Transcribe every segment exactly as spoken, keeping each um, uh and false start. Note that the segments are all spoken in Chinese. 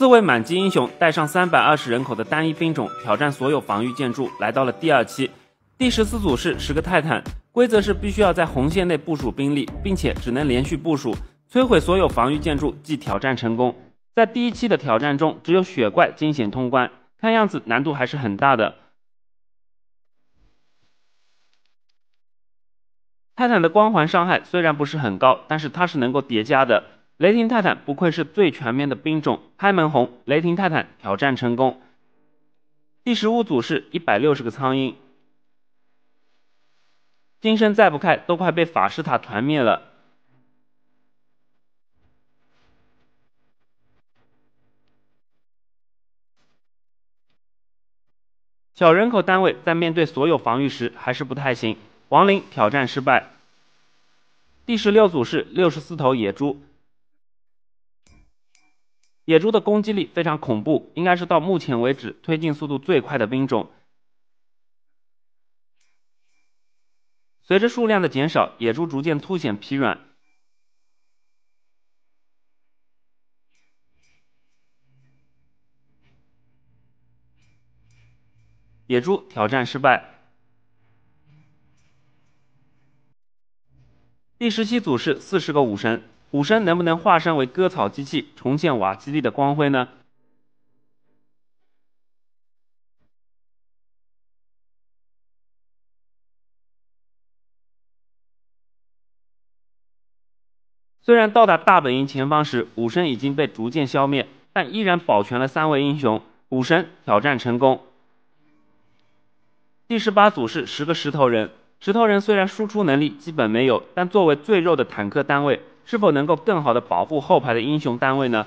四位满级英雄带上三百二十人口的单一兵种挑战所有防御建筑，来到了第二期。第十四组是十个泰坦，规则是必须要在红线内部署兵力，并且只能连续部署，摧毁所有防御建筑即挑战成功。在第一期的挑战中，只有雪怪惊险通关，看样子难度还是很大的。泰坦的光环伤害虽然不是很高，但是它是能够叠加的。 雷霆泰坦不愧是最全面的兵种，开门红，雷霆泰坦挑战成功。第十五组是一百六十个苍鹰，金身再不开都快被法师塔团灭了。小人口单位在面对所有防御时还是不太行，亡灵挑战失败。第十六组是六十四头野猪。 野猪的攻击力非常恐怖，应该是到目前为止推进速度最快的兵种。随着数量的减少，野猪逐渐凸显疲软。野猪挑战失败。第十七组是四十个武神。 武神能不能化身为割草机器，重现瓦基利的光辉呢？虽然到达大本营前方时，武神已经被逐渐消灭，但依然保全了三位英雄。武神挑战成功。第十八组是十个石头人，石头人虽然输出能力基本没有，但作为最弱的坦克单位。 是否能够更好的保护后排的英雄单位呢？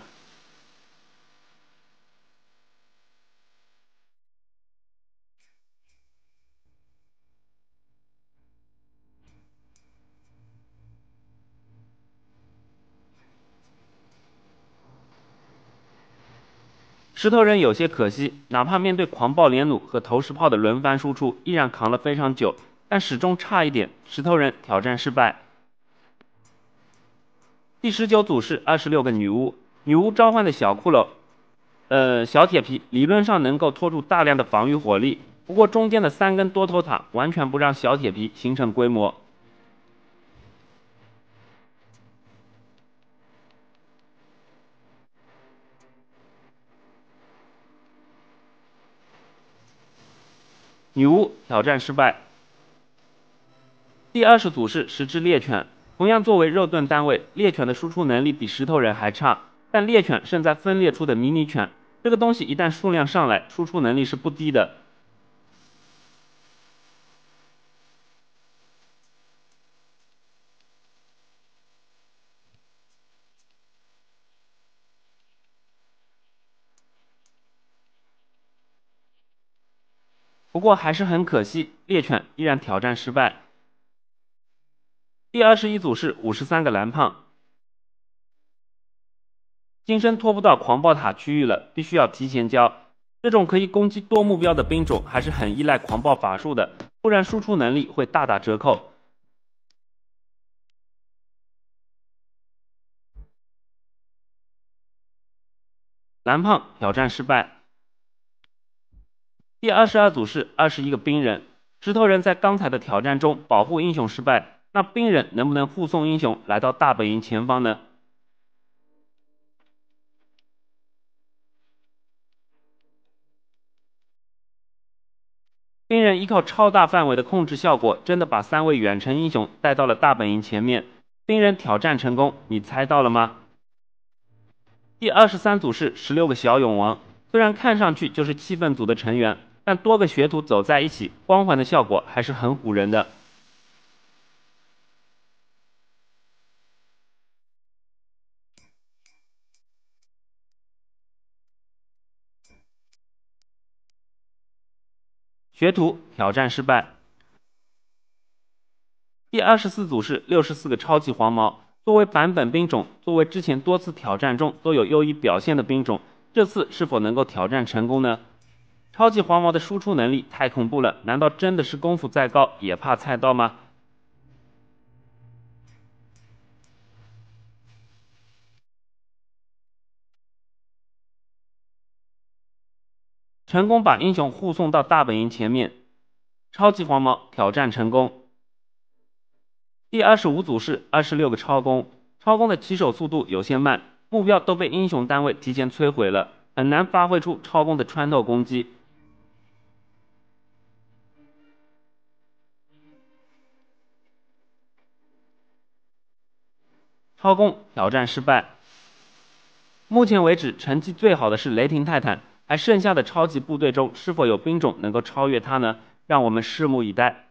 石头人有些可惜，哪怕面对狂暴连弩和投石炮的轮番输出，依然扛了非常久，但始终差一点，石头人挑战失败。 第十九组是二十六个女巫，女巫召唤的小骷髅，呃，小铁皮理论上能够拖住大量的防御火力，不过中间的三根多头塔完全不让小铁皮形成规模。女巫挑战失败。第二十组是十只猎犬。 同样作为肉盾单位，猎犬的输出能力比石头人还差，但猎犬胜在分裂出的迷你犬。这个东西一旦数量上来，输出能力是不低的。不过还是很可惜，猎犬依然挑战失败。 第二十一组是五十三个蓝胖，金身拖不到狂暴塔区域了，必须要提前交。这种可以攻击多目标的兵种还是很依赖狂暴法术的，不然输出能力会大打折扣。蓝胖挑战失败。第二十二组是二十一个冰人，石头人在刚才的挑战中保护英雄失败。 那冰人能不能护送英雄来到大本营前方呢？冰人依靠超大范围的控制效果，真的把三位远程英雄带到了大本营前面。冰人挑战成功，你猜到了吗？第二十三组是十六个小勇王，虽然看上去就是气氛组的成员，但多个学徒走在一起，光环的效果还是很唬人的。 学徒挑战失败。第二十四组是六十四个超级黄毛，作为版本兵种，作为之前多次挑战中都有优异表现的兵种，这次是否能够挑战成功呢？超级黄毛的输出能力太恐怖了，难道真的是功夫再高也怕菜刀吗？成功把英雄护送到大本营前面。超级黄毛挑战成功。第二十五组是二十六个超攻，超攻的起手速度有些慢，目标都被英雄单位提前摧毁了，很难发挥出超攻的穿透攻击。 超攻挑战失败。目前为止，成绩最好的是雷霆泰坦，还剩下的超级部队中是否有兵种能够超越他呢？让我们拭目以待。